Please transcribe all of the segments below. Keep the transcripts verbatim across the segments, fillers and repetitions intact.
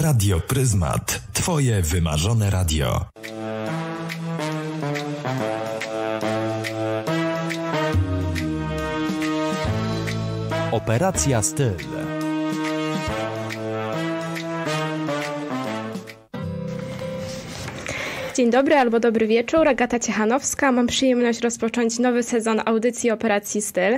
Radio Pryzmat. Twoje wymarzone radio. Operacja Styl. Dzień dobry albo dobry wieczór, Agata Ciechanowska. Mam przyjemność rozpocząć nowy sezon audycji Operacji Styl.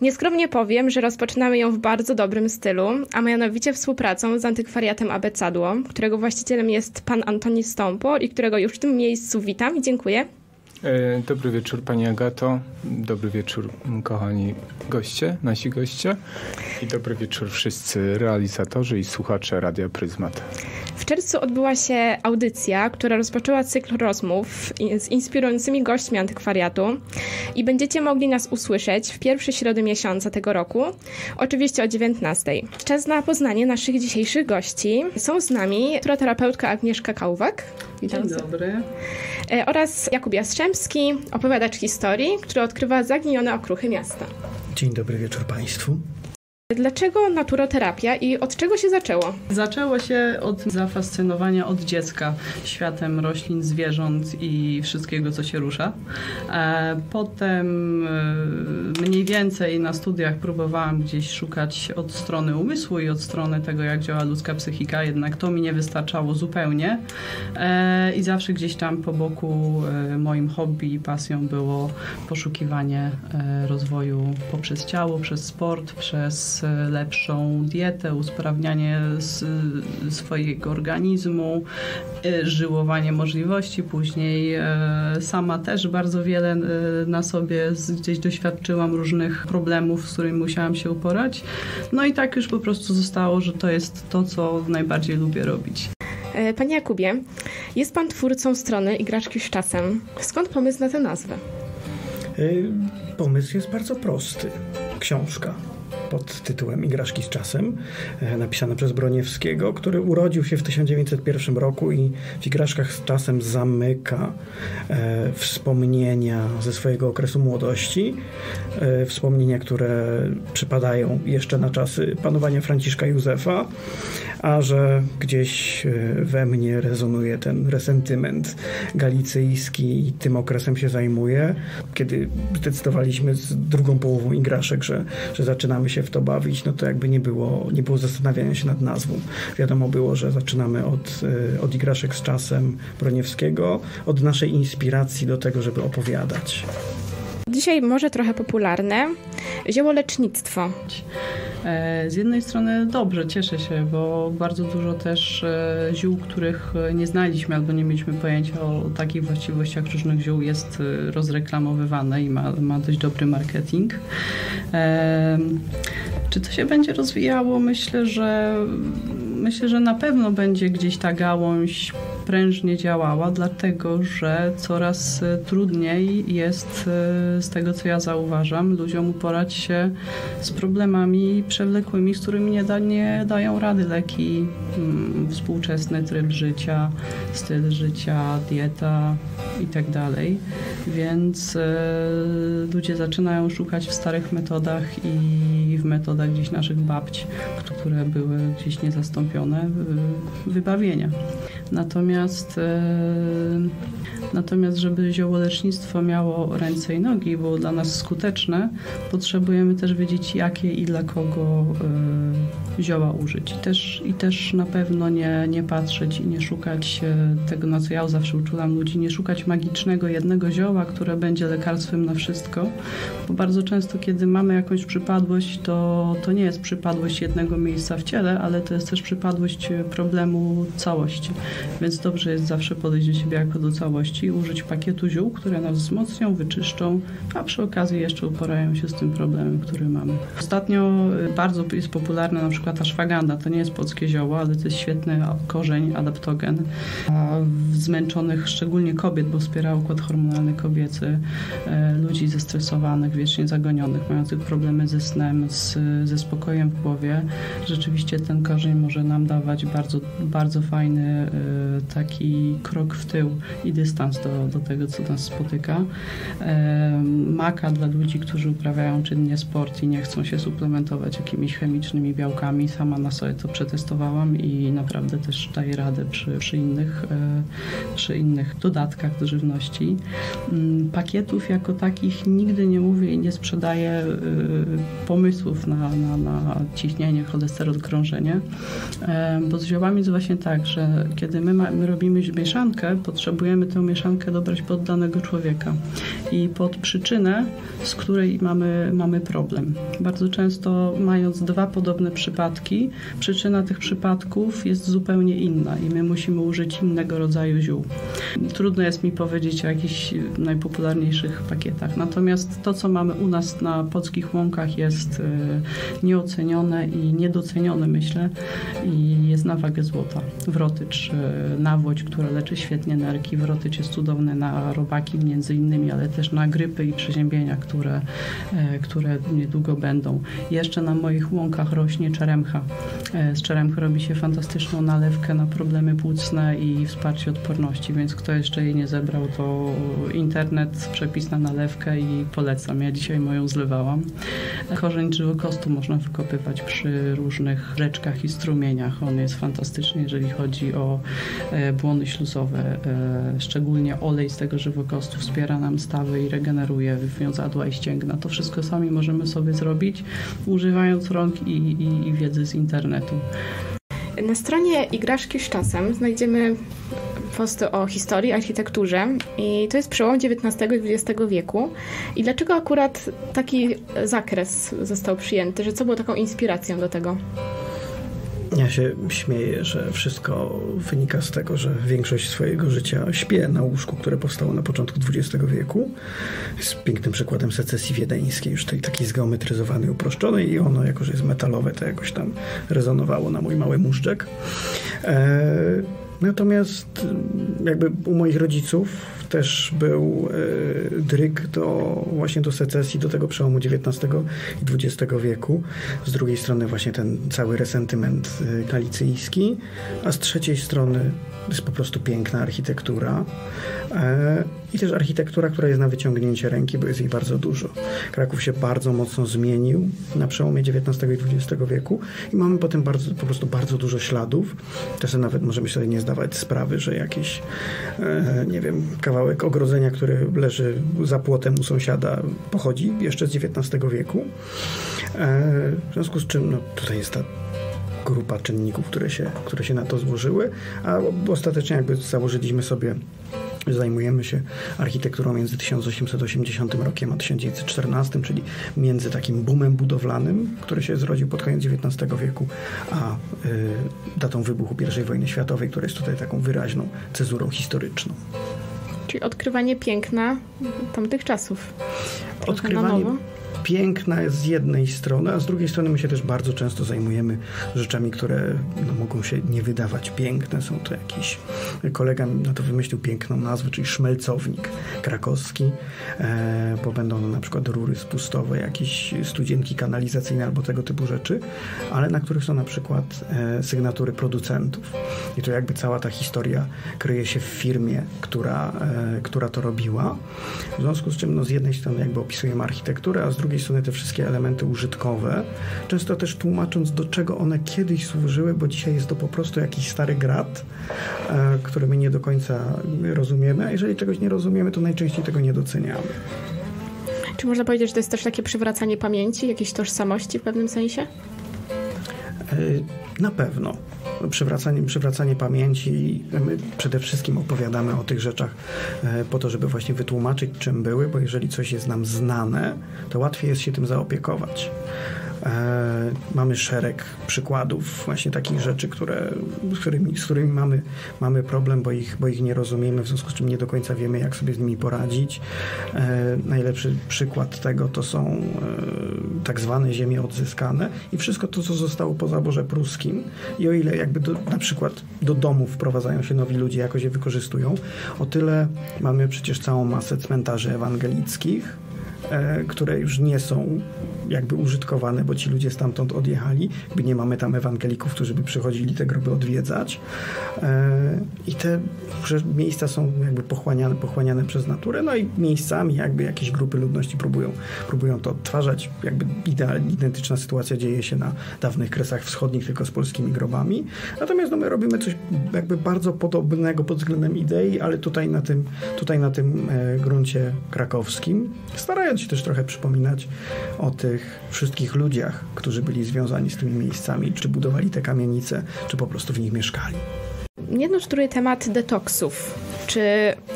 Nieskromnie powiem, że rozpoczynamy ją w bardzo dobrym stylu, a mianowicie współpracą z Antykwariatem Abecadło, którego właścicielem jest pan Antoni Stąpor i którego już w tym miejscu witam i dziękuję. Dobry wieczór Pani Agato, dobry wieczór kochani goście, nasi goście i dobry wieczór wszyscy realizatorzy i słuchacze Radia Pryzmat. W czerwcu odbyła się audycja, która rozpoczęła cykl rozmów z inspirującymi gośćmi antykwariatu i będziecie mogli nas usłyszeć w pierwszy środę miesiąca tego roku, oczywiście o dziewiętnastej. Czas na poznanie naszych dzisiejszych gości. Są z nami terapeutka Agnieszka Kałwak. Witam. Dzień dobry. Oraz Jakub Jastrzębski, opowiadacz historii, który odkrywa zaginione okruchy miasta. Dzień dobry wieczór Państwu. Dlaczego naturoterapia i od czego się zaczęło? Zaczęło się od zafascynowania od dziecka światem roślin, zwierząt i wszystkiego, co się rusza. Potem mniej więcej na studiach próbowałam gdzieś szukać od strony umysłu i od strony tego, jak działa ludzka psychika, jednak to mi nie wystarczało zupełnie i zawsze gdzieś tam po boku moim hobby i pasją było poszukiwanie rozwoju poprzez ciało, przez sport, przez lepszą dietę, usprawnianie swojego organizmu, żyłowanie możliwości. Później sama też bardzo wiele na sobie gdzieś doświadczyłam różnych problemów, z którymi musiałam się uporać. No i tak już po prostu zostało, że to jest to, co najbardziej lubię robić. Panie Jakubie, jest Pan twórcą strony Igraszki z Czasem. Skąd pomysł na tę nazwę? Pomysł jest bardzo prosty. Książka pod tytułem Igraszki z czasem, napisane przez Broniewskiego, który urodził się w tysiąc dziewięćset pierwszym roku i w Igraszkach z czasem zamyka e, wspomnienia ze swojego okresu młodości, e, wspomnienia, które przypadają jeszcze na czasy panowania Franciszka Józefa, a że gdzieś we mnie rezonuje ten resentyment galicyjski i tym okresem się zajmuję. Kiedy zdecydowaliśmy z drugą połową Igraszek, że, że zaczynamy się w to bawić, no to jakby nie było, nie było zastanawiania się nad nazwą. Wiadomo było, że zaczynamy od, od Igraszek z czasem Broniewskiego, od naszej inspiracji do tego, żeby opowiadać. Dzisiaj może trochę popularne ziołolecznictwo. Z jednej strony dobrze, cieszę się, bo bardzo dużo też ziół, których nie znaliśmy albo nie mieliśmy pojęcia o takich właściwościach różnych ziół, jest rozreklamowywane i ma, ma dość dobry marketing. Czy to się będzie rozwijało? Myślę, że myślę, że na pewno będzie gdzieś ta gałąź prężnie działała, dlatego że coraz trudniej jest, z tego co ja zauważam, ludziom uporać się z problemami przewlekłymi, z którymi nie, da, nie dają rady leki, współczesny tryb życia, styl życia, dieta i tak dalej. Więc ludzie zaczynają szukać w starych metodach i w metodach gdzieś naszych babci, które były gdzieś niezastąpione, wybawienia. Natomiast, natomiast żeby ziołolecznictwo miało ręce i nogi i było dla nas skuteczne, potrzebujemy też wiedzieć, jakie i dla kogo zioła użyć. I też, i też na pewno nie, nie patrzeć i nie szukać tego, na co ja zawsze uczulam ludzi, nie szukać magicznego jednego zioła, które będzie lekarstwem na wszystko, bo bardzo często, kiedy mamy jakąś przypadłość, to, to nie jest przypadłość jednego miejsca w ciele, ale to jest też przypadłość problemu całości. Więc dobrze jest zawsze podejść do siebie jako do całości i użyć pakietu ziół, które nas wzmocnią, wyczyszczą, a przy okazji jeszcze uporają się z tym problemem, który mamy. Ostatnio bardzo jest popularna na przykład ashwagandha. To nie jest polskie zioło, ale to jest świetny korzeń, adaptogen. A zmęczonych, szczególnie kobiet, bo wspiera układ hormonalny kobiecy, ludzi zestresowanych, wiecznie zagonionych, mających problemy ze snem, z, ze spokojem w głowie. Rzeczywiście ten korzeń może nam dawać bardzo, bardzo fajny taki krok w tył i dystans nas do, do tego, co nas spotyka. Maka dla ludzi, którzy uprawiają czynnie sport i nie chcą się suplementować jakimiś chemicznymi białkami. Sama na sobie to przetestowałam i naprawdę też daję radę przy, przy, innych, przy innych dodatkach do żywności. Pakietów jako takich nigdy nie mówię i nie sprzedaję pomysłów na, na, na ciśnienie, cholesterol, krążenie, bo z ziołami jest właśnie tak, że kiedy my, ma, my robimy mieszankę, potrzebujemy tę mieszankę dobrać pod danego człowieka i pod przyczynę, z której mamy, mamy problem. Bardzo często mając dwa podobne przypadki, przyczyna tych przypadków jest zupełnie inna i my musimy użyć innego rodzaju ziół. Trudno jest mi powiedzieć o jakichś najpopularniejszych pakietach. Natomiast to, co mamy u nas na polskich łąkach, jest nieocenione i niedocenione, myślę, i jest na wagę złota. Wrotycz, nawłoć, która leczy świetnie nerki. Wrotycz jest cudowny na robaki między innymi, ale też na grypy i przeziębienia, które, które niedługo będą. Jeszcze na moich łąkach rośnie czeremcha. Z czeremchy robi się fantastyczną nalewkę na problemy płucne i wsparcie odporności, więc kto jeszcze jej nie zebrał, to internet, przepis na nalewkę i polecam. Ja dzisiaj moją zlewałam. Korzeń żyłokostu można wykopywać przy różnych rzeczkach i strumieniach. On jest fantastyczny, jeżeli chodzi o błony śluzowe. Szczególnie olej z tego żywokostu wspiera nam stawy i regeneruje wiązadła i ścięgna. To wszystko sami możemy sobie zrobić, używając rąk i, i, i wiedzy z internetu. Na stronie Igraszki z Czasem znajdziemy posty o historii, architekturze i to jest przełom dziewiętnastego i dwudziestego wieku. I dlaczego akurat taki zakres został przyjęty? Że co było taką inspiracją do tego? Ja się śmieję, że wszystko wynika z tego, że większość swojego życia śpię na łóżku, które powstało na początku dwudziestego wieku. Z pięknym przykładem secesji wiedeńskiej, już tej takiej zgeometryzowanej, uproszczonej, i ono, jako że jest metalowe, to jakoś tam rezonowało na mój mały móżdżek. E- Natomiast jakby u moich rodziców też był e, dryg do, właśnie do secesji, do tego przełomu dziewiętnastego i dwudziestego wieku. Z drugiej strony właśnie ten cały resentyment galicyjski, a z trzeciej strony jest po prostu piękna architektura e, i też architektura, która jest na wyciągnięcie ręki, bo jest jej bardzo dużo. Kraków się bardzo mocno zmienił na przełomie dziewiętnastego i dwudziestego wieku i mamy potem bardzo, po prostu bardzo dużo śladów. Czasem nawet możemy sobie nie zdawać sprawy, że jakiś e, nie wiem, kawałek ogrodzenia, który leży za płotem u sąsiada, pochodzi jeszcze z dziewiętnastego wieku. E, w związku z czym no, tutaj jest ta grupa czynników, które się, które się na to złożyły, a ostatecznie jakby założyliśmy sobie, zajmujemy się architekturą między tysiąc osiemset osiemdziesiątym rokiem a tysiąc dziewięćset czternastym, czyli między takim boomem budowlanym, który się zrodził pod koniec dziewiętnastego wieku, a y, datą wybuchu pierwszej wojny światowej, która jest tutaj taką wyraźną cezurą historyczną. Czyli odkrywanie piękna tamtych czasów. Trochę odkrywanie piękna jest z jednej strony, a z drugiej strony my się też bardzo często zajmujemy rzeczami, które no, mogą się nie wydawać piękne. Są to jakiś, kolega na to wymyślił piękną nazwę, czyli szmelcownik krakowski, e, bo będą no, na przykład rury spustowe, jakieś studzienki kanalizacyjne albo tego typu rzeczy, ale na których są na przykład e, sygnatury producentów. I to jakby cała ta historia kryje się w firmie, która, e, która to robiła. W związku z czym no, z jednej strony jakby opisujemy architekturę, a z drugiej Z drugiej strony te wszystkie elementy użytkowe, często też tłumacząc, do czego one kiedyś służyły, bo dzisiaj jest to po prostu jakiś stary grat, e, który my nie do końca rozumiemy, a jeżeli czegoś nie rozumiemy, to najczęściej tego nie doceniamy. Czy można powiedzieć, że to jest też takie przywracanie pamięci, jakiejś tożsamości w pewnym sensie? E, na pewno. Przywracanie, przywracanie pamięci. My przede wszystkim opowiadamy o tych rzeczach po to, żeby właśnie wytłumaczyć, czym były, bo jeżeli coś jest nam znane, to łatwiej jest się tym zaopiekować. E, mamy szereg przykładów właśnie takich rzeczy, które, z którymi, z którymi mamy, mamy problem, bo ich, bo ich nie rozumiemy, w związku z czym nie do końca wiemy, jak sobie z nimi poradzić. E, najlepszy przykład tego to są e, tak zwane ziemie odzyskane i wszystko to, co zostało po zaborze pruskim. I o ile jakby do, na przykład do domów wprowadzają się nowi ludzie, jakoś je wykorzystują, o tyle mamy przecież całą masę cmentarzy ewangelickich, e, które już nie są jakby użytkowane, bo ci ludzie stamtąd odjechali. Jakby nie mamy tam ewangelików, którzy by przychodzili te groby odwiedzać. I te miejsca są jakby pochłaniane, pochłaniane przez naturę, no i miejscami jakby jakieś grupy ludności próbują, próbują to odtwarzać. Jakby idealnie, identyczna sytuacja dzieje się na dawnych Kresach Wschodnich, tylko z polskimi grobami. Natomiast no, my robimy coś jakby bardzo podobnego pod względem idei, ale tutaj na tym, tutaj na tym gruncie krakowskim, starając się też trochę przypominać o tych wszystkich ludziach, którzy byli związani z tymi miejscami, czy budowali te kamienice, czy po prostu w nich mieszkali. Nie nurtuje temat detoksów. Czy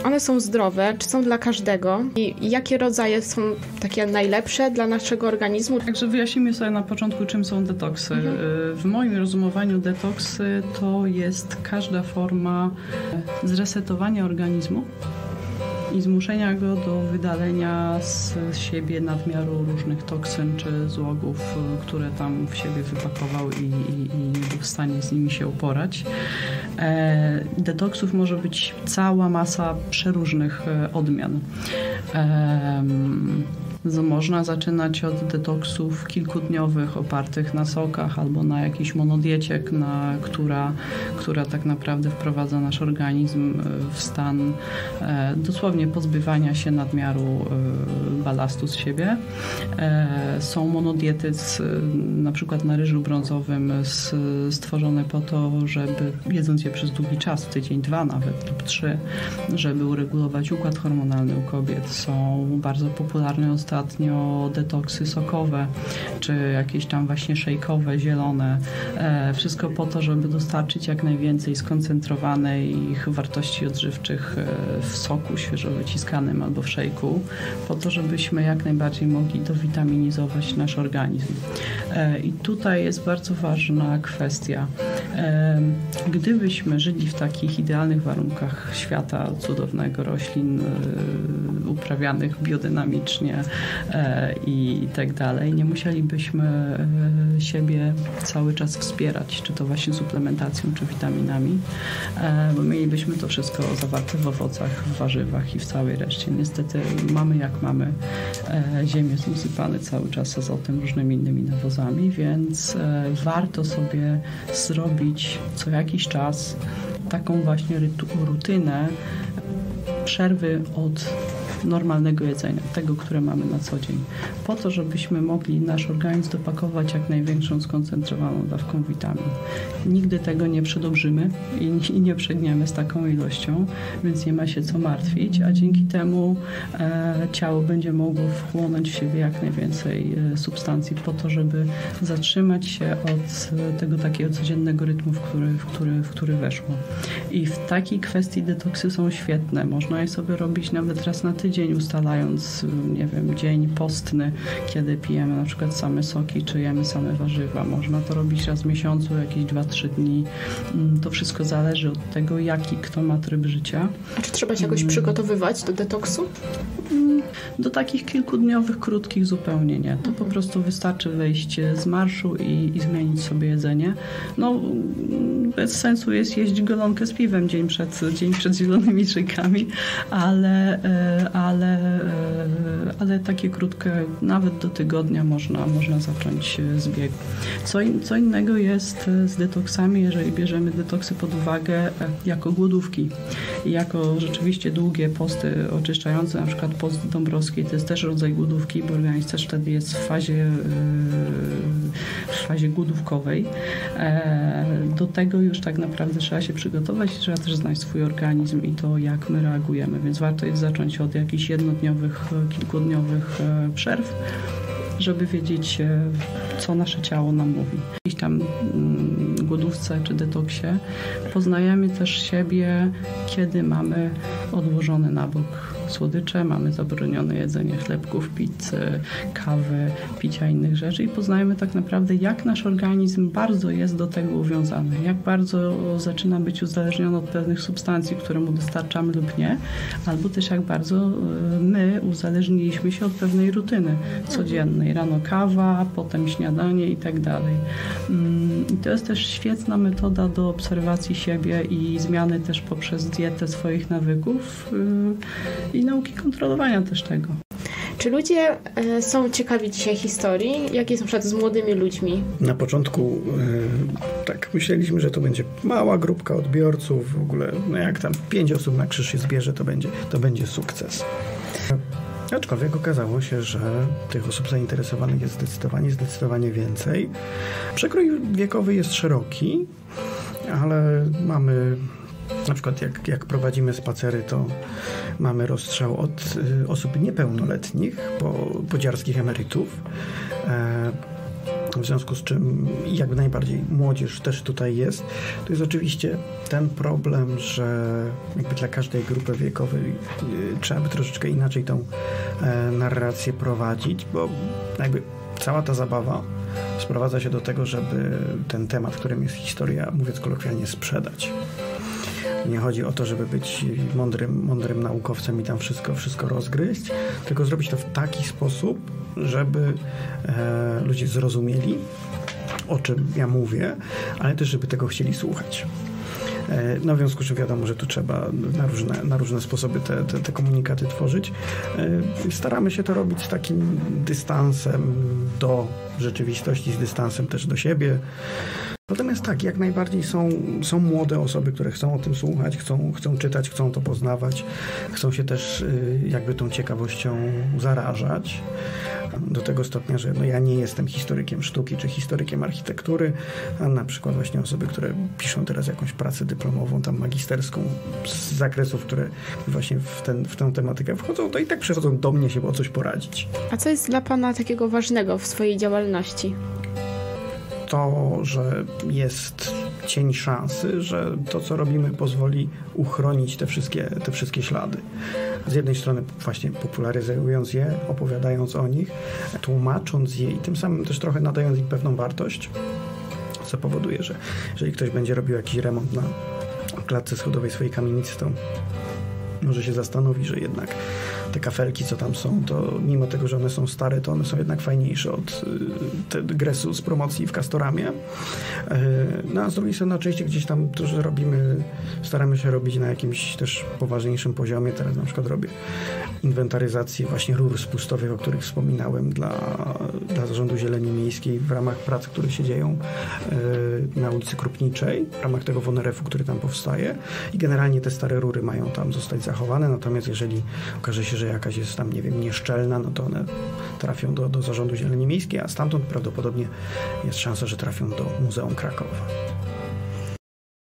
one są zdrowe? Czy są dla każdego? I jakie rodzaje są takie najlepsze dla naszego organizmu? Także wyjaśnijmy sobie na początku, czym są detoksy. Mhm. W moim rozumowaniu detoksy to jest każda forma zresetowania organizmu i zmuszenia go do wydalenia z siebie nadmiaru różnych toksyn czy złogów, które tam w siebie wypakował i, i, i nie był w stanie z nimi się uporać. E, detoksów może być cała masa przeróżnych odmian. E, Można zaczynać od detoksów kilkudniowych opartych na sokach albo na jakichś monodieciek, na, która, która tak naprawdę wprowadza nasz organizm w stan e, dosłownie pozbywania się nadmiaru e, balastu z siebie. E, są monodiety z, na przykład na ryżu brązowym z, stworzone po to, żeby jedząc je przez długi czas, tydzień, dwa nawet lub trzy, żeby uregulować układ hormonalny u kobiet. Są bardzo popularne ostatnio ostatnio detoksy sokowe, czy jakieś tam właśnie szejkowe, zielone. E, wszystko po to, żeby dostarczyć jak najwięcej skoncentrowanych wartości odżywczych w soku świeżo wyciskanym albo w szejku, po to, żebyśmy jak najbardziej mogli dowitaminizować nasz organizm. E, I tutaj jest bardzo ważna kwestia. E, gdybyśmy żyli w takich idealnych warunkach świata cudownego, roślin e, uprawianych biodynamicznie, i tak dalej. Nie musielibyśmy siebie cały czas wspierać, czy to właśnie suplementacją, czy witaminami, bo mielibyśmy to wszystko zawarte w owocach, w warzywach i w całej reszcie. Niestety mamy jak mamy. Ziemię jest usypane cały czas azotem, różnymi innymi nawozami, więc warto sobie zrobić co jakiś czas taką właśnie rutynę przerwy od normalnego jedzenia, tego, które mamy na co dzień, po to, żebyśmy mogli nasz organizm dopakować jak największą skoncentrowaną dawką witamin. Nigdy tego nie przedobrzymy i, i nie przegniemy z taką ilością, więc nie ma się co martwić, a dzięki temu e, ciało będzie mogło wchłonąć w siebie jak najwięcej e, substancji po to, żeby zatrzymać się od tego takiego codziennego rytmu, w który, w który, w który weszło. I w takiej kwestii detoksy są świetne. Można je sobie robić nawet raz na tydzień, dzień ustalając, nie wiem, dzień postny, kiedy pijemy na przykład same soki, czy jemy same warzywa. Można to robić raz w miesiącu, jakieś dwa trzy dni. To wszystko zależy od tego, jaki kto ma tryb życia. A czy trzeba się jakoś hmm. przygotowywać do detoksu? Do takich kilkudniowych, krótkich zupełnie nie. To po prostu wystarczy wejść z marszu i, i zmienić sobie jedzenie. No, bez sensu jest jeść golonkę z piwem dzień przed, dzień przed zielonymi drzewkami, ale, ale, ale takie krótkie, nawet do tygodnia można, można zacząć zbieg. Co, in, co innego jest z detoksami, jeżeli bierzemy detoksy pod uwagę jako głodówki, jako rzeczywiście długie posty oczyszczające, na przykład post Dąbrowskiej, to jest też rodzaj głodówki, bo organizm też wtedy jest w fazie, w fazie głodówkowej. Do tego już tak naprawdę trzeba się przygotować i trzeba też znać swój organizm i to, jak my reagujemy, więc warto jest zacząć od jakichś jednodniowych, kilkudniowych przerw, żeby wiedzieć, co nasze ciało nam mówi. W tam głodówce czy detoksie poznajemy też siebie, kiedy mamy odłożony na bok słodycze, mamy zabronione jedzenie chlebków, pizzy, kawy, picia innych rzeczy i poznajemy tak naprawdę, jak nasz organizm bardzo jest do tego uwiązany, jak bardzo zaczyna być uzależniony od pewnych substancji, które mu dostarczamy lub nie, albo też jak bardzo my uzależniliśmy się od pewnej rutyny codziennej, rano kawa, potem śniadanie i tak dalej. I to jest też świetna metoda do obserwacji siebie i zmiany też poprzez dietę swoich nawyków i nauki kontrolowania też tego. Czy ludzie są ciekawi dzisiaj historii? Jak jest na przykład z młodymi ludźmi? Na początku tak myśleliśmy, że to będzie mała grupka odbiorców, w ogóle no jak tam pięć osób na krzyż się zbierze, to będzie, to będzie sukces. Aczkolwiek okazało się, że tych osób zainteresowanych jest zdecydowanie, zdecydowanie więcej. Przekrój wiekowy jest szeroki, ale mamy, na przykład jak, jak prowadzimy spacery, to mamy rozstrzał od y, osób niepełnoletnich po, po dziarskich emerytów. E, w związku z czym jak najbardziej młodzież też tutaj jest. To jest oczywiście ten problem, że jakby dla każdej grupy wiekowej y, trzeba by troszeczkę inaczej tą y, narrację prowadzić, bo jakby cała ta zabawa sprowadza się do tego, żeby ten temat, którym jest historia, mówiąc kolokwialnie, sprzedać. Nie chodzi o to, żeby być mądrym, mądrym naukowcem i tam wszystko, wszystko rozgryźć, tylko zrobić to w taki sposób, żeby e, ludzie zrozumieli, o czym ja mówię, ale też żeby tego chcieli słuchać. E, no w związku z czym wiadomo, że tu trzeba na różne, na różne sposoby te, te, te komunikaty tworzyć. E, staramy się to robić z takim dystansem do rzeczywistości, z dystansem też do siebie. Natomiast tak, jak najbardziej są, są młode osoby, które chcą o tym słuchać, chcą, chcą czytać, chcą to poznawać, chcą się też jakby tą ciekawością zarażać. Do tego stopnia, że no ja nie jestem historykiem sztuki czy historykiem architektury, a na przykład właśnie osoby, które piszą teraz jakąś pracę dyplomową, tam magisterską z zakresów, które właśnie w, ten, w tę tematykę wchodzą, to i tak przychodzą do mnie się o coś poradzić. A co jest dla pana takiego ważnego w swojej działalności? To, że jest cień szansy, że to, co robimy, pozwoli uchronić te wszystkie, te wszystkie ślady. Z jednej strony właśnie popularyzując je, opowiadając o nich, tłumacząc je i tym samym też trochę nadając im pewną wartość, co powoduje, że jeżeli ktoś będzie robił jakiś remont na klatce schodowej swojej kamienicy, to może się zastanowi, że jednak te kafelki, co tam są, to mimo tego, że one są stare, to one są jednak fajniejsze od y, Gresu z promocji w Castoramie. Y, no a z drugiej strony oczywiście gdzieś tam też robimy, staramy się robić na jakimś też poważniejszym poziomie. Teraz na przykład robię inwentaryzację właśnie rur spustowych, o których wspominałem, dla, dla Zarządu Zieleni Miejskiej w ramach prac, które się dzieją y, na ulicy Krupniczej, w ramach tego wonerefu, który tam powstaje. I generalnie te stare rury mają tam zostać zachowane, natomiast jeżeli okaże się, że jakaś jest tam, nie wiem, nieszczelna, no to one trafią do, do Zarządu Zieleni Miejskiej, a stamtąd prawdopodobnie jest szansa, że trafią do Muzeum Krakowa.